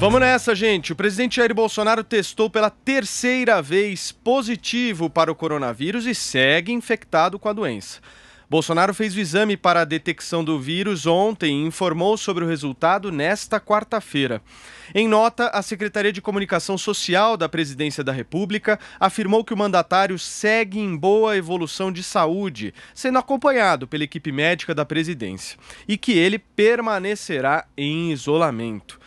Vamos nessa, gente. O presidente Jair Bolsonaro testou pela terceira vez positivo para o coronavírus e segue infectado com a doença. Bolsonaro fez o exame para a detecção do vírus ontem e informou sobre o resultado nesta quarta-feira. Em nota, a Secretaria de Comunicação Social da Presidência da República afirmou que o mandatário segue em boa evolução de saúde, sendo acompanhado pela equipe médica da presidência, e que ele permanecerá em isolamento.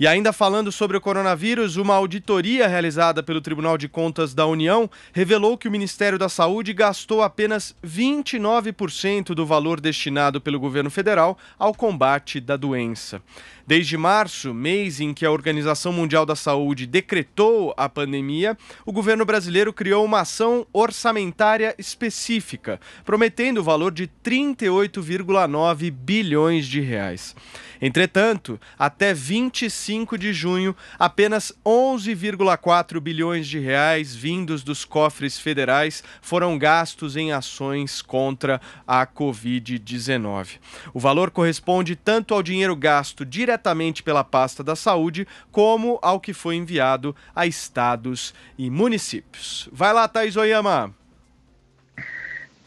E ainda falando sobre o coronavírus, uma auditoria realizada pelo Tribunal de Contas da União revelou que o Ministério da Saúde gastou apenas 29% do valor destinado pelo governo federal ao combate da doença. Desde março, mês em que a Organização Mundial da Saúde decretou a pandemia, o governo brasileiro criou uma ação orçamentária específica, prometendo o valor de 38,9 bilhões de reais. Entretanto, até 25 de junho, apenas 11,4 bilhões de reais vindos dos cofres federais foram gastos em ações contra a Covid-19. O valor corresponde tanto ao dinheiro gasto diretamente pela pasta da saúde, como ao que foi enviado a estados e municípios. Vai lá, Thais Oyama.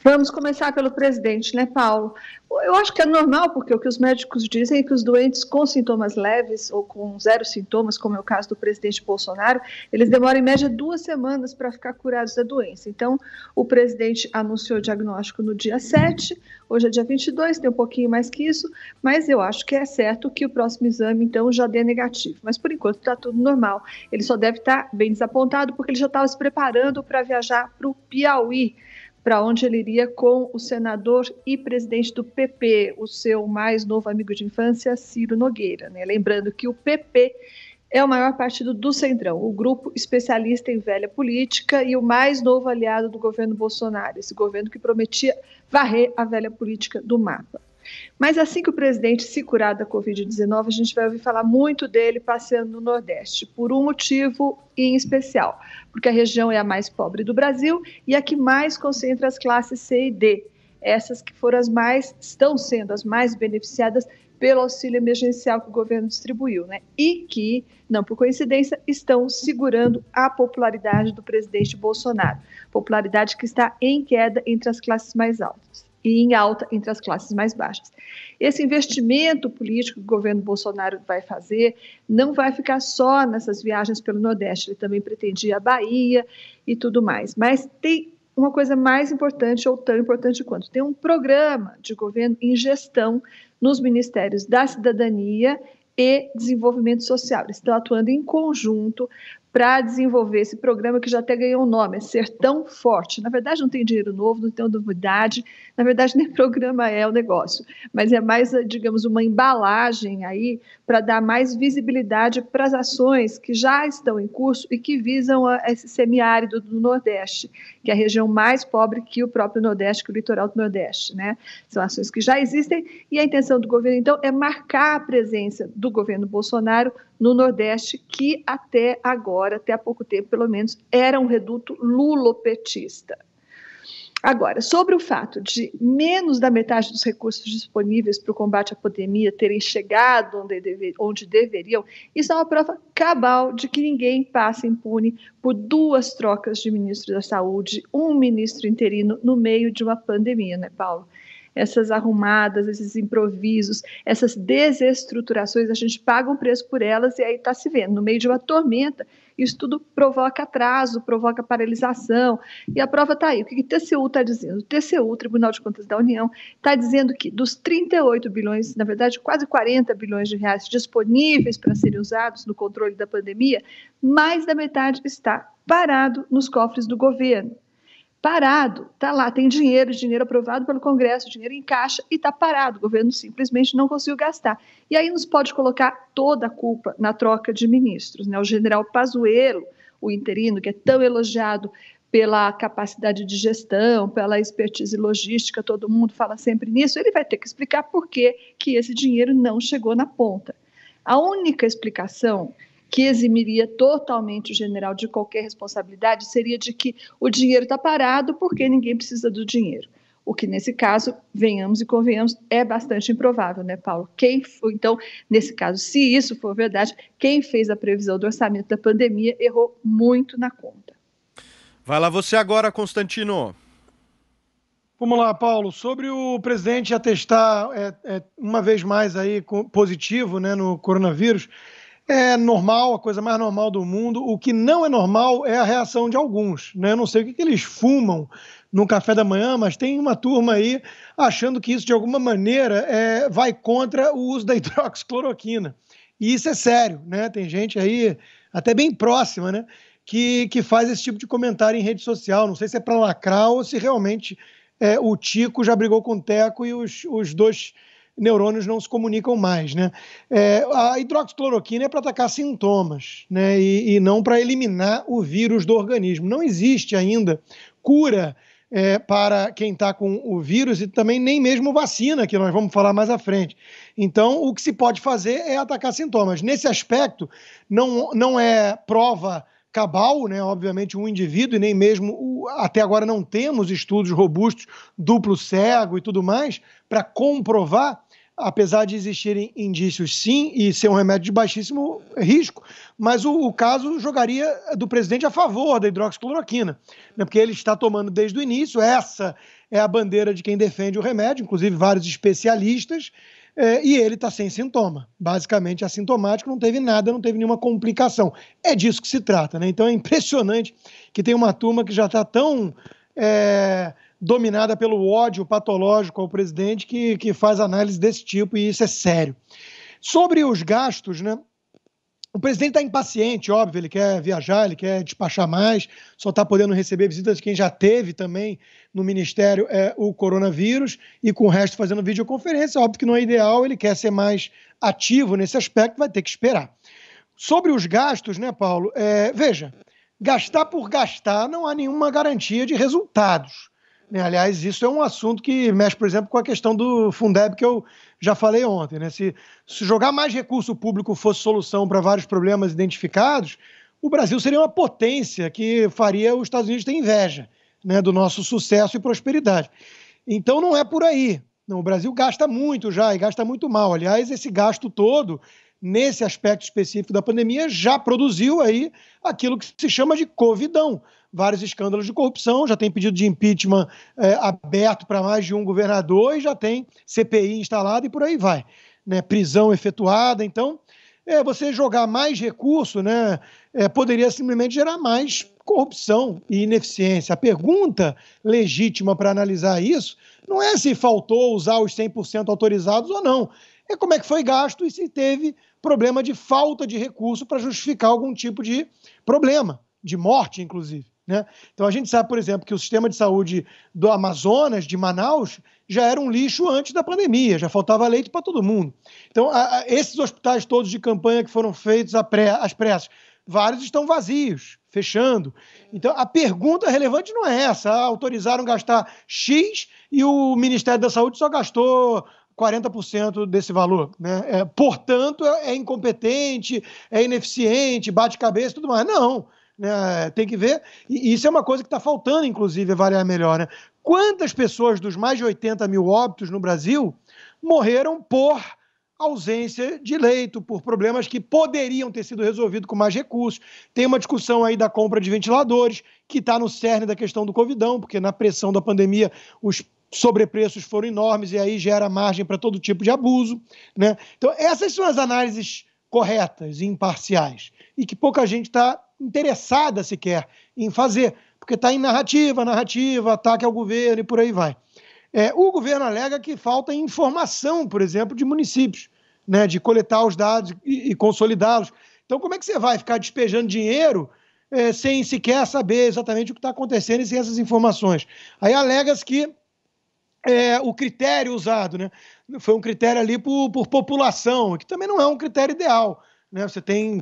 Vamos começar pelo presidente, né, Paulo? Eu acho que é normal, porque o que os médicos dizem é que os doentes com sintomas leves ou com zero sintomas, como é o caso do presidente Bolsonaro, eles demoram em média 2 semanas para ficar curados da doença. Então, o presidente anunciou o diagnóstico no dia 7, hoje é dia 22, tem um pouquinho mais que isso, mas eu acho que é certo que o próximo exame, então, já dê negativo. Mas, por enquanto, está tudo normal. Ele só deve estar bem desapontado, porque ele já estava se preparando para viajar para o Piauí, para onde ele iria com o senador e presidente do PP, o seu mais novo amigo de infância, Ciro Nogueira, né? Lembrando que o PP é o maior partido do Centrão, o grupo especialista em velha política e o mais novo aliado do governo Bolsonaro, esse governo que prometia varrer a velha política do mapa. Mas assim que o presidente se curar da Covid-19, a gente vai ouvir falar muito dele passeando no Nordeste, por um motivo em especial, porque a região é a mais pobre do Brasil e a que mais concentra as classes C e D, essas que foram estão sendo as mais beneficiadas pelo auxílio emergencial que o governo distribuiu, né? E que, não por coincidência, estão segurando a popularidade do presidente Bolsonaro, popularidade que está em queda entre as classes mais altas e em alta entre as classes mais baixas. Esse investimento político que o governo Bolsonaro vai fazer não vai ficar só nessas viagens pelo Nordeste, ele também pretendia a Bahia e tudo mais, mas tem uma coisa mais importante, ou tão importante quanto, tem um programa de governo em gestão nos Ministérios da Cidadania e Desenvolvimento Social. Eles estão atuando em conjunto para desenvolver esse programa que já até ganhou um nome, é Sertão Forte. Na verdade, não tem dinheiro novo, não tem novidade, na verdade, nem programa é o negócio, mas é mais, digamos, uma embalagem aí para dar mais visibilidade para as ações que já estão em curso e que visam esse semiárido do Nordeste, que é a região mais pobre que o próprio Nordeste, que o litoral do Nordeste, né? São ações que já existem e a intenção do governo, então, é marcar a presença do governo Bolsonaro no Nordeste, que até agora, até há pouco tempo pelo menos, era um reduto lulopetista. Agora, sobre o fato de menos da metade dos recursos disponíveis para o combate à pandemia terem chegado onde deveriam, isso é uma prova cabal de que ninguém passa impune por 2 trocas de ministro da Saúde, um ministro interino no meio de uma pandemia, né, Paulo? Essas arrumadas, esses improvisos, essas desestruturações, a gente paga um preço por elas e aí está se vendo. No meio de uma tormenta, isso tudo provoca atraso, provoca paralisação, e a prova está aí. O que o TCU está dizendo? O TCU, Tribunal de Contas da União, está dizendo que dos 38 bilhões, na verdade quase 40 bilhões de reais disponíveis para serem usados no controle da pandemia, mais da metade está parado nos cofres do governo. Parado, está lá, tem dinheiro aprovado pelo Congresso, dinheiro em caixa e está parado, o governo simplesmente não conseguiu gastar. E aí nos pode colocar toda a culpa na troca de ministros, né? O general Pazuello, o interino, que é tão elogiado pela capacidade de gestão, pela expertise logística, todo mundo fala sempre nisso, ele vai ter que explicar por que esse dinheiro não chegou na ponta. A única explicação que eximiria totalmente o general de qualquer responsabilidade seria de que o dinheiro está parado porque ninguém precisa do dinheiro. O que, nesse caso, venhamos e convenhamos, é bastante improvável, né, Paulo? Quem foi, então, nesse caso, se isso for verdade, quem fez a previsão do orçamento da pandemia errou muito na conta. Vai lá você agora, Constantino. Vamos lá, Paulo. Sobre o presidente atestar uma vez mais aí positivo, né, no coronavírus, é normal, a coisa mais normal do mundo. O que não é normal é a reação de alguns, né? Eu não sei o que eles fumam no café da manhã, mas tem uma turma aí achando que isso, de alguma maneira, vai contra o uso da hidroxicloroquina. E isso é sério, né? Tem gente aí, até bem próxima, né, que faz esse tipo de comentário em rede social. Não sei se é para lacrar ou se realmente o Tico já brigou com o Teco e os dois neurônios não se comunicam mais, né? A hidroxicloroquina é para atacar sintomas, né, e não para eliminar o vírus do organismo. Não existe ainda cura para quem está com o vírus e também nem mesmo vacina, que nós vamos falar mais à frente. Então, o que se pode fazer é atacar sintomas. Nesse aspecto, não é prova cabal, né, obviamente, um indivíduo, e nem mesmo, até agora não temos estudos robustos, duplo cego e tudo mais, para comprovar, apesar de existirem indícios sim, e ser um remédio de baixíssimo risco, mas o caso jogaria do presidente a favor da hidroxicloroquina, né, porque ele está tomando desde o início, essa é a bandeira de quem defende o remédio, inclusive vários especialistas, e ele está sem sintoma, basicamente assintomático, não teve nada, não teve nenhuma complicação. É disso que se trata, né? Então é impressionante que tem uma turma que já está tão dominada pelo ódio patológico ao presidente, que faz análise desse tipo, e isso é sério. Sobre os gastos, né, o presidente está impaciente, óbvio, ele quer viajar, ele quer despachar mais, só está podendo receber visitas de quem já teve também no Ministério o coronavírus, e com o resto fazendo videoconferência, óbvio que não é ideal, ele quer ser mais ativo nesse aspecto, vai ter que esperar. Sobre os gastos, né, Paulo, veja, gastar por gastar não há nenhuma garantia de resultados. Aliás, isso é um assunto que mexe, por exemplo, com a questão do Fundeb, que eu já falei ontem, né? Se jogar mais recurso público fosse solução para vários problemas identificados, o Brasil seria uma potência que faria os Estados Unidos ter inveja, né, do nosso sucesso e prosperidade. Então não é por aí. Não, o Brasil gasta muito já e gasta muito mal. Aliás, esse gasto todo, nesse aspecto específico da pandemia, já produziu aí aquilo que se chama de covidão. Vários escândalos de corrupção, já tem pedido de impeachment aberto para mais de um governador e já tem CPI instalada e por aí vai, né? Prisão efetuada. Então, você jogar mais recurso, né, poderia simplesmente gerar mais corrupção e ineficiência. A pergunta legítima para analisar isso não é se faltou usar os 100% autorizados ou não, é como é que foi gasto e se teve problema de falta de recurso para justificar algum tipo de problema, de morte, inclusive, né? Então, a gente sabe, por exemplo, que o sistema de saúde do Amazonas, de Manaus, já era um lixo antes da pandemia, já faltava leite para todo mundo. Então, esses hospitais todos de campanha que foram feitos às pressas, vários estão vazios, fechando. Então, a pergunta relevante não é essa. Autorizaram gastar X e o Ministério da Saúde só gastou 40% desse valor, né? Portanto, é incompetente, é ineficiente, bate cabeça e tudo mais. Não. Tem que ver, e isso é uma coisa que está faltando, inclusive, avaliar melhor, né? Quantas pessoas dos mais de 80 mil óbitos no Brasil morreram por ausência de leito, por problemas que poderiam ter sido resolvidos com mais recursos? Tem uma discussão aí da compra de ventiladores, que está no cerne da questão do covidão, porque na pressão da pandemia os sobrepreços foram enormes e aí gera margem para todo tipo de abuso, né? Então, essas são as análises corretas e imparciais, e que pouca gente está interessada sequer em fazer, porque está em narrativa, ataque ao governo e por aí vai. O governo alega que falta informação, por exemplo, de municípios, né, de coletar os dados e consolidá-los. Então, como é que você vai ficar despejando dinheiro sem sequer saber exatamente o que está acontecendo e sem essas informações? Aí alega-se que o critério usado, né, foi um critério ali por população, que também não é um critério ideal, né? Você tem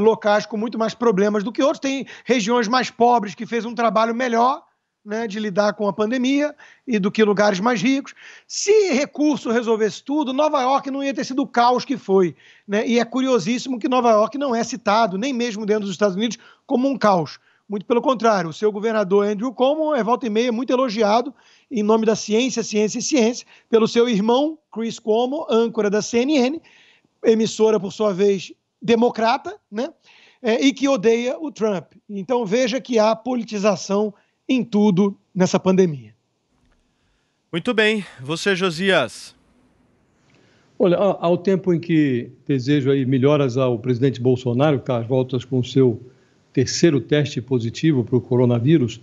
locais com muito mais problemas do que outros, tem regiões mais pobres que fez um trabalho melhor, né, de lidar com a pandemia e do que lugares mais ricos. Se recurso resolvesse tudo, Nova York não ia ter sido o caos que foi, né? E é curiosíssimo que Nova York não é citado, nem mesmo dentro dos Estados Unidos, como um caos. Muito pelo contrário, o seu governador Andrew Cuomo é volta e meia muito elogiado em nome da ciência, ciência e ciência, pelo seu irmão Chris Cuomo, âncora da CNN, emissora, por sua vez, democrata, né? E que odeia o Trump. Então veja que há politização em tudo nessa pandemia. Muito bem. Você, Josias? Olha, ao tempo em que desejo aí melhoras ao presidente Bolsonaro, que às voltas com o seu terceiro teste positivo para o coronavírus,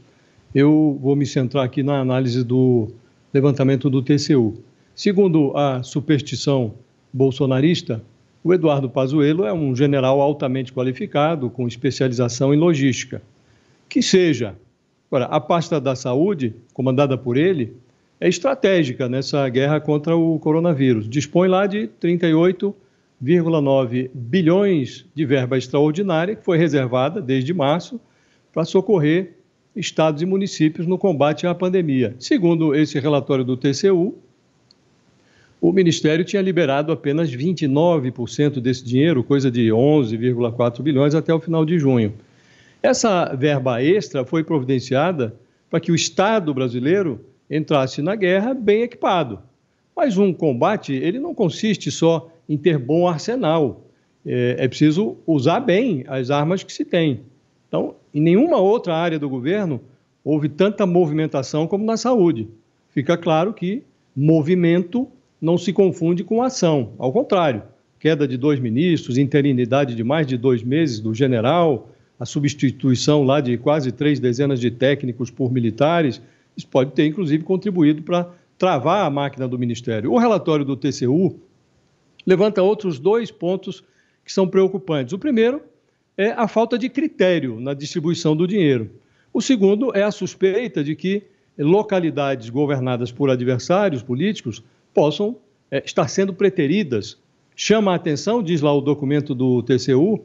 eu vou me centrar aqui na análise do levantamento do TCU. Segundo a superstição bolsonarista, o Eduardo Pazuello é um general altamente qualificado, com especialização em logística. Que seja. Agora, a pasta da saúde, comandada por ele, é estratégica nessa guerra contra o coronavírus. Dispõe lá de 38,9 bilhões de verba extraordinária, que foi reservada desde março para socorrer estados e municípios no combate à pandemia. Segundo esse relatório do TCU, o Ministério tinha liberado apenas 29% desse dinheiro, coisa de 11,4 bilhões, até o final de junho. Essa verba extra foi providenciada para que o Estado brasileiro entrasse na guerra bem equipado. Mas um combate, ele não consiste só em ter bom arsenal. É preciso usar bem as armas que se tem. Então, em nenhuma outra área do governo houve tanta movimentação como na saúde. Fica claro que movimento não se confunde com ação. Ao contrário, queda de 2 ministros, interinidade de mais de 2 meses do general, a substituição lá de quase 3 dezenas de técnicos por militares, isso pode ter, inclusive, contribuído para travar a máquina do Ministério. O relatório do TCU levanta outros 2 pontos que são preocupantes. O primeiro é a falta de critério na distribuição do dinheiro. O segundo é a suspeita de que localidades governadas por adversários políticos possam estar sendo preteridas. Chama a atenção, diz lá o documento do TCU,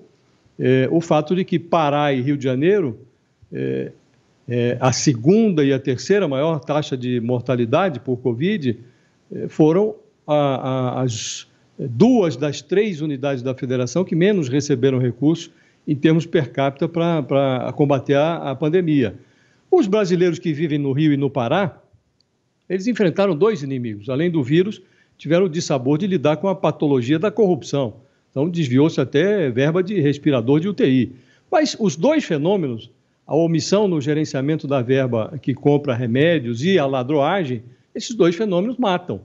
o fato de que Pará e Rio de Janeiro... a segunda e a terceira maior taxa de mortalidade por Covid foram as 2 das 3 unidades da federação que menos receberam recursos em termos per capita para combater a pandemia. Os brasileiros que vivem no Rio e no Pará, eles enfrentaram 2 inimigos. Além do vírus, tiveram o dissabor de lidar com a patologia da corrupção. Então, desviou-se até verba de respirador de UTI. Mas os 2 fenômenos... a omissão no gerenciamento da verba que compra remédios e a ladroagem, esses 2 fenômenos matam.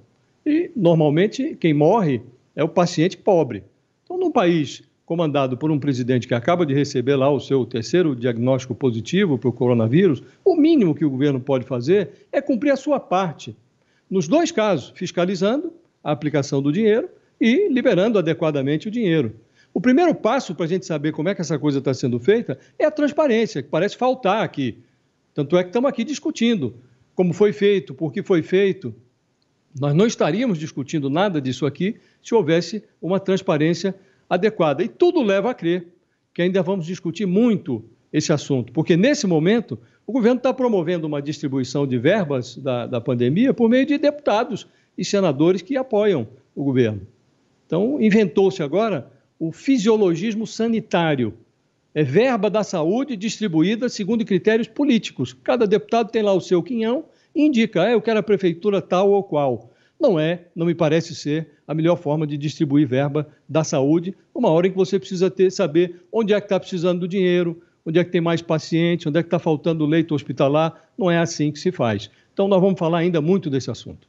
E, normalmente, quem morre é o paciente pobre. Então, num país comandado por um presidente que acaba de receber lá o seu terceiro diagnóstico positivo para o coronavírus, o mínimo que o governo pode fazer é cumprir a sua parte. Nos 2 casos, fiscalizando a aplicação do dinheiro e liberando adequadamente o dinheiro. O primeiro passo para a gente saber como é que essa coisa está sendo feita é a transparência, que parece faltar aqui. Tanto é que estamos aqui discutindo como foi feito, por que foi feito. Nós não estaríamos discutindo nada disso aqui se houvesse uma transparência adequada. E tudo leva a crer que ainda vamos discutir muito esse assunto, porque nesse momento o governo está promovendo uma distribuição de verbas da pandemia por meio de deputados e senadores que apoiam o governo. Então, inventou-se agora o fisiologismo sanitário. É verba da saúde distribuída segundo critérios políticos. Cada deputado tem lá o seu quinhão e indica, eu quero a prefeitura tal ou qual. Não me parece ser a melhor forma de distribuir verba da saúde, numa hora em que você precisa saber onde é que está precisando do dinheiro, onde é que tem mais pacientes, onde é que está faltando leito hospitalar. Não é assim que se faz. Então, nós vamos falar ainda muito desse assunto.